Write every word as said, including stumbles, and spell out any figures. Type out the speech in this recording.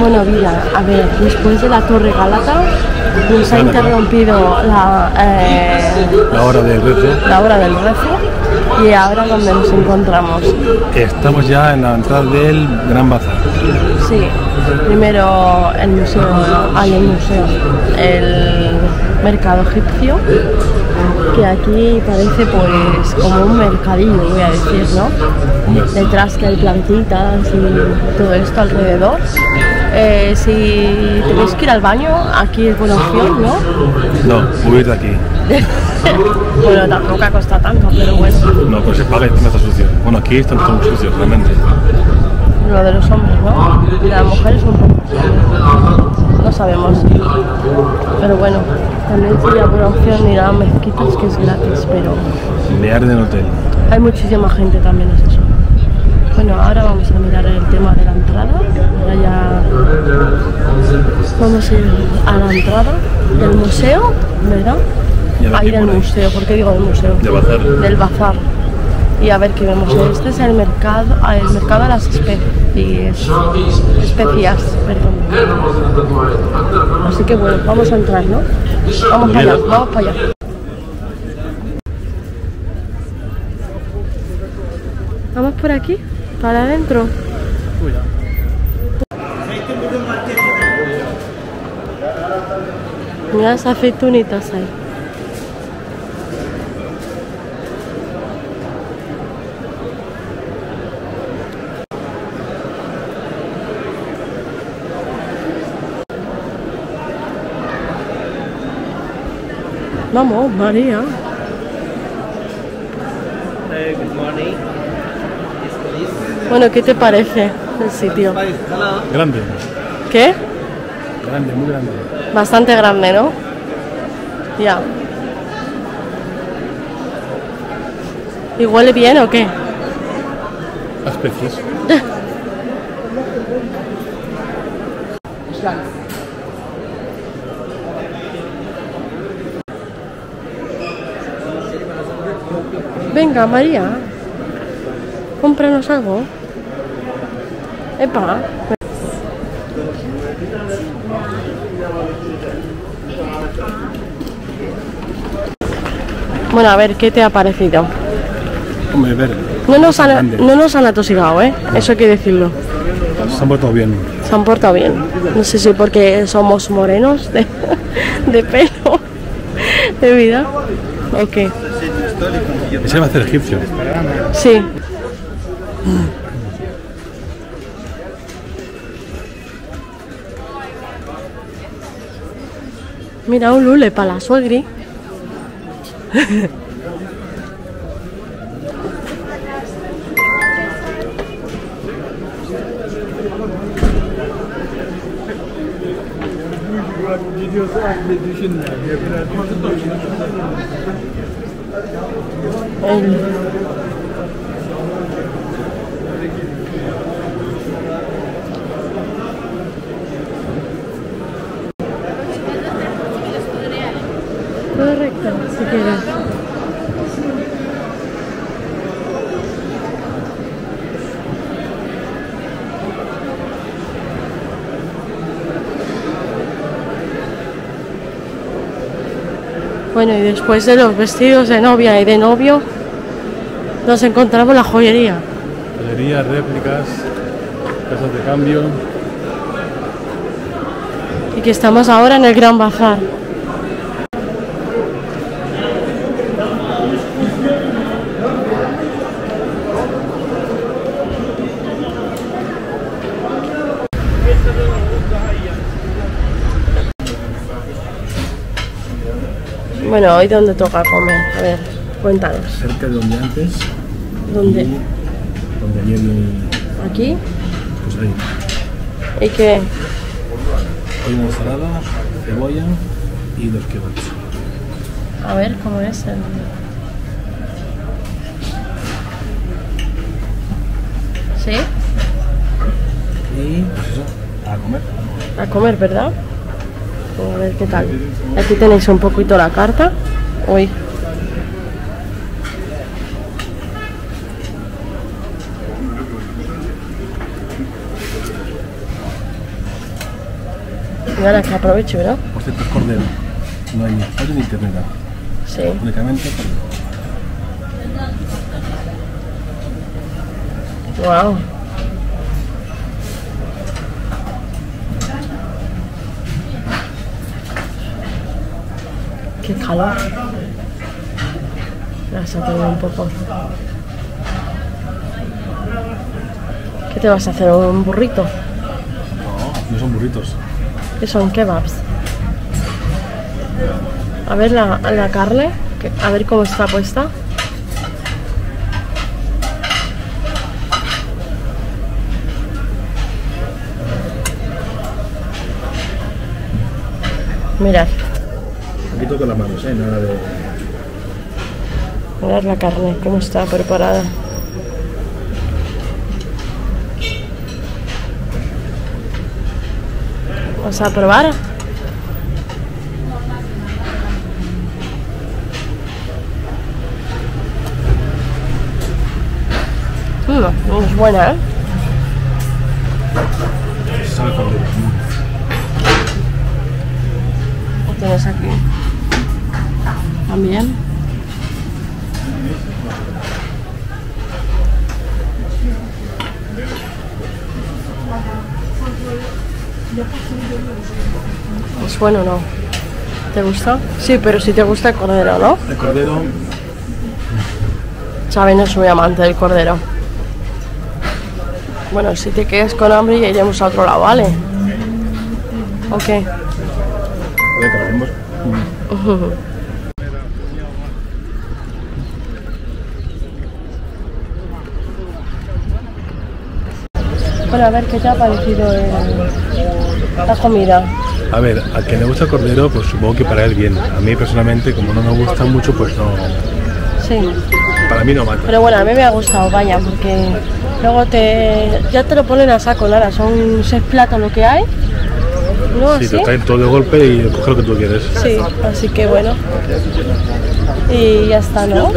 Bueno, mira, a ver, después de la Torre Gálata nos ha interrumpido la, eh, la hora del rezo. La hora del rezo. Y ahora, ¿dónde nos encontramos? Estamos ya en la entrada del Gran Bazar. Sí, primero el museo, hay el museo, el mercado egipcio, que aquí parece pues como un mercadillo, voy a decir, ¿no? Detrás que hay plantitas y todo esto alrededor. Eh, si tenéis que ir al baño, aquí es buena opción, ¿no? No, huir de aquí. Bueno, tampoco cuesta tanto, pero bueno. No, pero se paga y no está sucio. Bueno, aquí están todos muy sucios, realmente. Lo de los hombres, ¿no? Y las mujeres un poco. No sabemos. Pero bueno, también sería buena opción ir a mezquitas, que es gratis, pero... de arde en hotel. Hay muchísima gente también, es eso. Bueno, ahora vamos a mirar el tema de la entrada. Ahora ya vamos a ir a la entrada del museo, ¿verdad? A ir al museo, ¿por qué digo del museo? Del bazar. Del bazar. Y a ver qué vemos. Este es el mercado, el mercado de las especies. Especias, perdón. Así que bueno, vamos a entrar, ¿no? Vamos para allá, vamos para allá. Vamos por aquí, para adentro. Mira las aceitunitas ahí. Vamos, María. Bueno, ¿qué te parece el sitio? Grande. ¿Qué? Grande, muy grande. Bastante grande, ¿no? Ya. ¿Y huele bien o qué? A especies. Venga, María, cómpranos algo. Epa. Bueno, a ver, ¿qué te ha parecido? Hombre, ver. No nos han, no nos han atosigado, ¿eh? No. Eso hay que decirlo. Se han portado bien. Se han portado bien. No sé si porque somos morenos de, de pelo, de vida. ¿O qué? Ese va a ser egipcio. Sí. Mira, un lule para la suegri. El... correcto, si quieres. Bueno, y después de los vestidos de novia y de novio nos encontramos la joyería. Joyería, réplicas, casas de cambio. Y que estamos ahora en el Gran Bazar. Bueno, hoy dónde toca comer, a ver, cuéntanos. Cerca de donde antes. ¿Dónde? Donde viene. ¿Aquí? Pues ahí. ¿Y qué? Hay una ensalada, cebolla y dos kebabs. A ver, ¿cómo es el...? ¿Sí? Y pues eso, a comer. A comer, ¿verdad? A ver qué tal. Aquí tenéis un poquito la carta. Uy. Ganas que aprovecho, ¿verdad? Por cierto, es cordero. No hay ni fallo ni internet. Sí. Únicamente cordero. Wow. Qué calor. Vas a tener un poco. ¿Qué te vas a hacer? ¿Un burrito? No, no son burritos. Que son kebabs. A ver la, la carne, a ver cómo está puesta. Mirad. Aquí toca las manos, ¿eh? Nada de... Mirad la carne, cómo está preparada. Vamos a probar. Mm, es buena, ¿eh? Lo tienes aquí. También. Es bueno, ¿no? ¿Te gusta? Sí, pero si te gusta el cordero, ¿no? El cordero... Xavi no es muy amante del cordero. Bueno, si te quedas con hambre ya iremos a otro lado, ¿vale? Ok. Bueno, a ver, ¿qué te ha parecido el... la comida? A ver, al que le gusta el cordero, pues supongo que para él bien. A mí personalmente, como no me gusta mucho, pues no... Sí. Para mí no mata. Pero bueno, a mí me ha gustado, vaya, porque luego te... ya te lo ponen a saco, Lara. Son seis platos lo que hay. ¿No? Sí, ¿así? Te traen todo de golpe y coge lo que tú quieres. Sí, así que bueno. Y ya está, ¿no?